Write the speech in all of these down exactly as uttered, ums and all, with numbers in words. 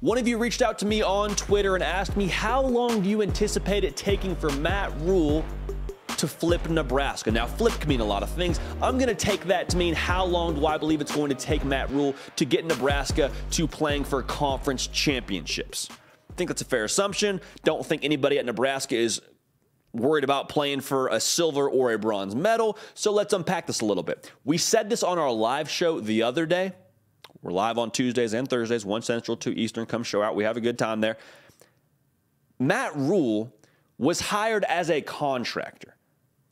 One of you reached out to me on Twitter and asked me, how long do you anticipate it taking for Matt Rhule to flip Nebraska? Now, flip can mean a lot of things. I'm going to take that to mean, how long do I believe it's going to take Matt Rhule to get Nebraska to playing for conference championships? I think that's a fair assumption. Don't think anybody at Nebraska is worried about playing for a silver or a bronze medal. So let's unpack this a little bit. We said this on our live show the other day. We're live on Tuesdays and Thursdays, one Central, two Eastern. Come show out. We have a good time there. Matt Rhule was hired as a contractor.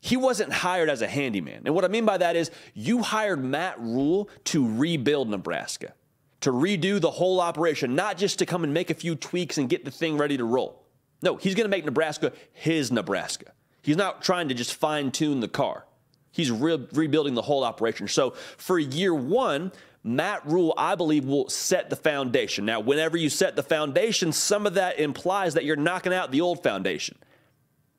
He wasn't hired as a handyman. And what I mean by that is, you hired Matt Rhule to rebuild Nebraska, to redo the whole operation, not just to come and make a few tweaks and get the thing ready to roll. No, he's going to make Nebraska his Nebraska. He's not trying to just fine-tune the car. He's re rebuilding the whole operation. So for year one, Matt Rhule, I believe, will set the foundation. Now, whenever you set the foundation, some of that implies that you're knocking out the old foundation.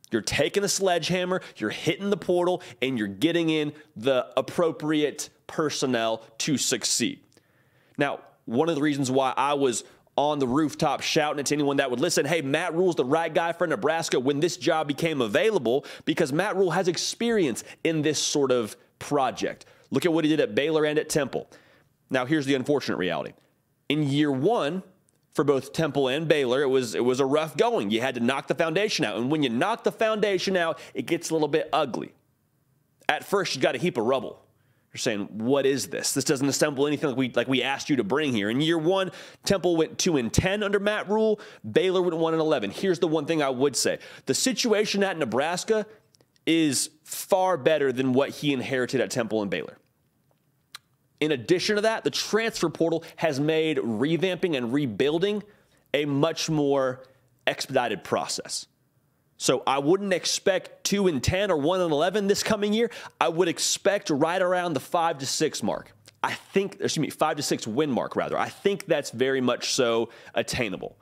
You're taking a sledgehammer, you're hitting the portal, and you're getting in the appropriate personnel to succeed. Now, one of the reasons why I was on the rooftop shouting it to anyone that would listen, hey, Matt Rhule's the right guy for Nebraska when this job became available, because Matt Rhule has experience in this sort of project. Look at what he did at Baylor and at Temple. Now, here's the unfortunate reality. In year one, for both Temple and Baylor, it was, it was a rough going. You had to knock the foundation out. And when you knock the foundation out, it gets a little bit ugly. At first, you've got a heap of rubble. You're saying, what is this? This doesn't assemble anything like we, like we asked you to bring here. In year one, Temple went two and ten under Matt Rhule. Baylor went one and eleven. Here's the one thing I would say. The situation at Nebraska is far better than what he inherited at Temple and Baylor. In addition to that, the transfer portal has made revamping and rebuilding a much more expedited process. So I wouldn't expect two and ten or one and eleven this coming year. I would expect right around the five to six mark. I think, excuse me, five to six win mark rather. I think that's very much so attainable.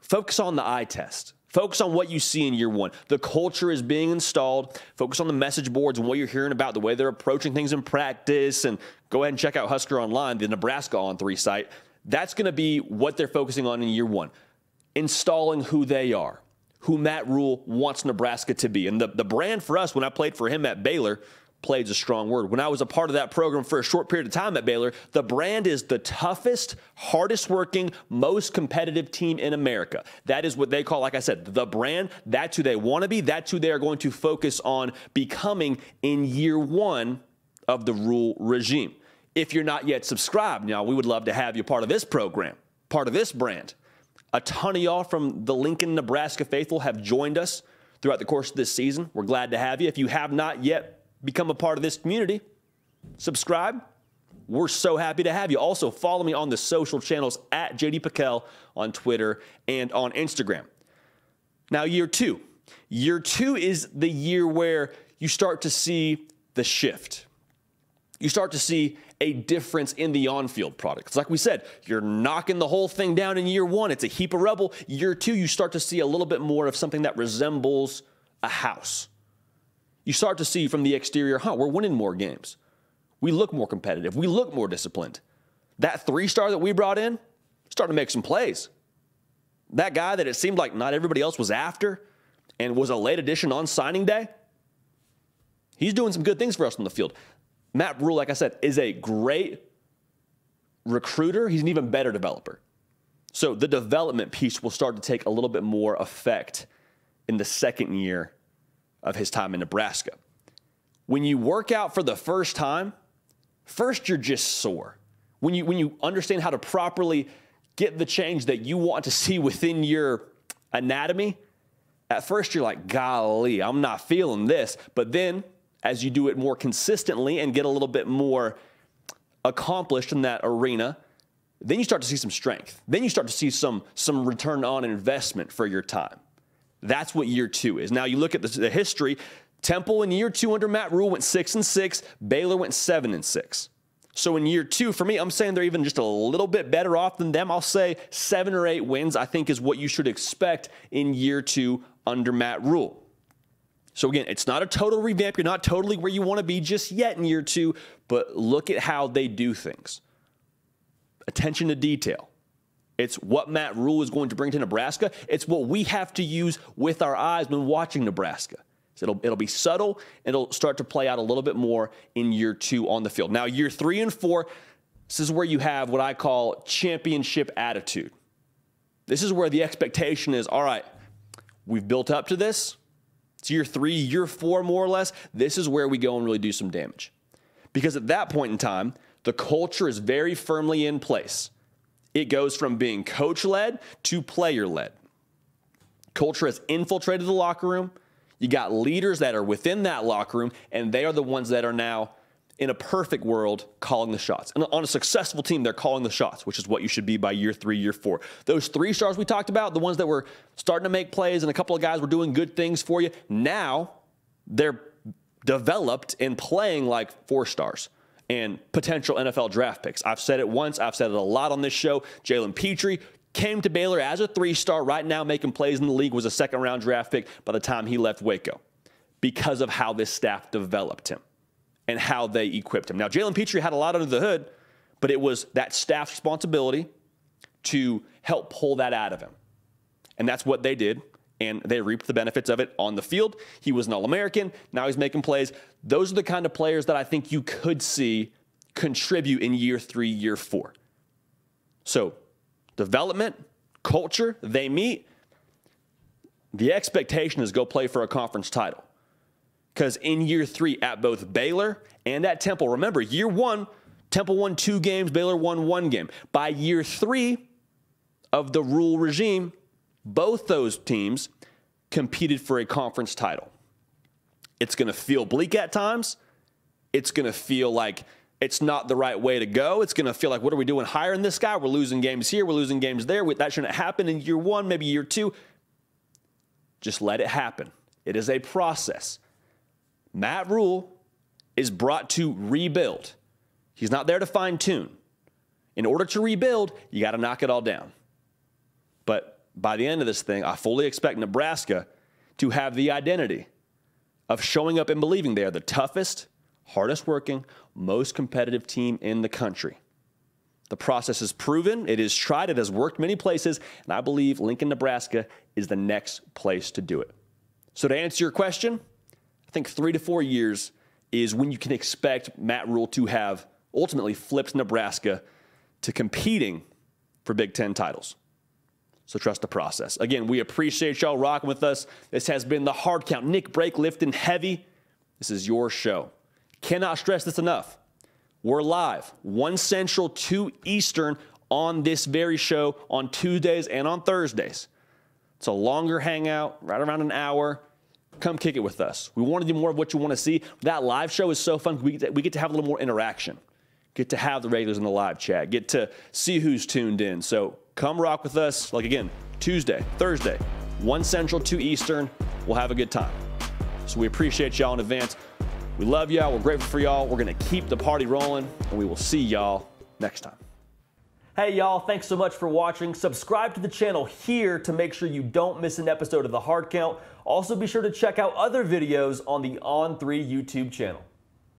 Focus on the eye test. Focus on what you see in year one. The culture is being installed. Focus on the message boards and what you're hearing about, the way they're approaching things in practice. And go ahead and check out Husker Online, the Nebraska on three site. That's going to be what they're focusing on in year one. Installing who they are, who Matt Rhule wants Nebraska to be. And the, the brand for us, when I played for him at Baylor, played's a strong word. When I was a part of that program for a short period of time at Baylor, the brand is the toughest, hardest working, most competitive team in America. That is what they call, like I said, the brand. That's who they want to be. That's who they are going to focus on becoming in year one of the Rhule regime. If you're not yet subscribed, now we would love to have you part of this program, part of this brand. A ton of y'all from the Lincoln, Nebraska faithful have joined us throughout the course of this season. We're glad to have you. If you have not yet become a part of this community, subscribe. We're so happy to have you. Also, follow me on the social channels at JDPicKell on Twitter and on Instagram. Now, year two. Year two is the year where you start to see the shift. You start to see a difference in the on-field product. It's like we said, you're knocking the whole thing down in year one. It's a heap of rubble. Year two, you start to see a little bit more of something that resembles a house. You start to see from the exterior, huh, we're winning more games. We look more competitive. We look more disciplined. That three-star that we brought in started to make some plays. That guy that it seemed like not everybody else was after and was a late addition on signing day, he's doing some good things for us on the field. Matt Rhule, like I said, is a great recruiter. He's an even better developer. So the development piece will start to take a little bit more effect in the second year of his time in Nebraska. When you work out for the first time, first you're just sore. When you, when you understand how to properly get the change that you want to see within your anatomy, at first you're like, golly, I'm not feeling this. But then as you do it more consistently and get a little bit more accomplished in that arena, then you start to see some strength. Then you start to see some, some return on investment for your time. That's what year two is. Now, you look at the, the history. Temple in year two under Matt Rhule went six and six. Baylor went seven and six. So in year two, for me, I'm saying they're even just a little bit better off than them. I'll say seven or eight wins, I think, is what you should expect in year two under Matt Rhule. So again, it's not a total revamp. You're not totally where you want to be just yet in year two, but look at how they do things. Attention to detail. It's what Matt Rhule is going to bring to Nebraska. It's what we have to use with our eyes when watching Nebraska. So it'll, it'll be subtle, and it'll start to play out a little bit more in year two on the field. Now, year three and four, this is where you have what I call championship attitude. This is where the expectation is, all right, we've built up to this. It's year three, year four, more or less. This is where we go and really do some damage. Because at that point in time, the culture is very firmly in place. It goes from being coach-led to player-led. Culture has infiltrated the locker room. You got leaders that are within that locker room, and they are the ones that are now, in a perfect world, calling the shots. And on a successful team, they're calling the shots, which is what you should be by year three, year four. Those three stars we talked about, the ones that were starting to make plays and a couple of guys were doing good things for you, now they're developed and playing like four stars and potential N F L draft picks. I've said it once. I've said it a lot on this show. Jalen Petrie came to Baylor as a three-star, right now making plays in the league, was a second-round draft pick by the time he left Waco because of how this staff developed him and how they equipped him. Now, Jalen Petrie had a lot under the hood, but it was that staff's responsibility to help pull that out of him. And that's what they did, and they reaped the benefits of it on the field. He was an All-American. Now he's making plays. Those are the kind of players that I think you could see contribute in year three, year four. So development, culture, they meet. The expectation is go play for a conference title. Because in year three at both Baylor and at Temple, remember, year one, Temple won two games, Baylor won one game. By year three of the Rhule regime, both those teams competed for a conference title. It's going to feel bleak at times. It's going to feel like it's not the right way to go. It's going to feel like, what are we doing hiring this guy? We're losing games here. We're losing games there. That shouldn't happen in year one, maybe year two. Just let it happen. It is a process. Matt Rhule is brought to rebuild. He's not there to fine-tune. In order to rebuild, you got to knock it all down. But by the end of this thing, I fully expect Nebraska to have the identity of showing up and believing they are the toughest, hardest working, most competitive team in the country. The process is proven. It is tried. It has worked many places. And I believe Lincoln, Nebraska is the next place to do it. So to answer your question, I think three to four years is when you can expect Matt Rhule to have ultimately flipped Nebraska to competing for Big Ten titles. So trust the process. Again, we appreciate y'all rocking with us. This has been The Hard Count. Nick Brake lifting heavy. This is your show. Cannot stress this enough. We're live, one Central, two Eastern, on this very show on Tuesdays and on Thursdays. It's a longer hangout, right around an hour. Come kick it with us. We want to do more of what you want to see. That live show is so fun. We get to, we get to have a little more interaction. Get to have the regulars in the live chat. Get to see who's tuned in. So come rock with us. Like, again, Tuesday, Thursday, one Central, two Eastern. We'll have a good time. So we appreciate y'all in advance. We love y'all. We're grateful for y'all. We're going to keep the party rolling, and we will see y'all next time. Hey, y'all. Thanks so much for watching. Subscribe to the channel here to make sure you don't miss an episode of The Hard Count. Also, be sure to check out other videos on the On three YouTube channel.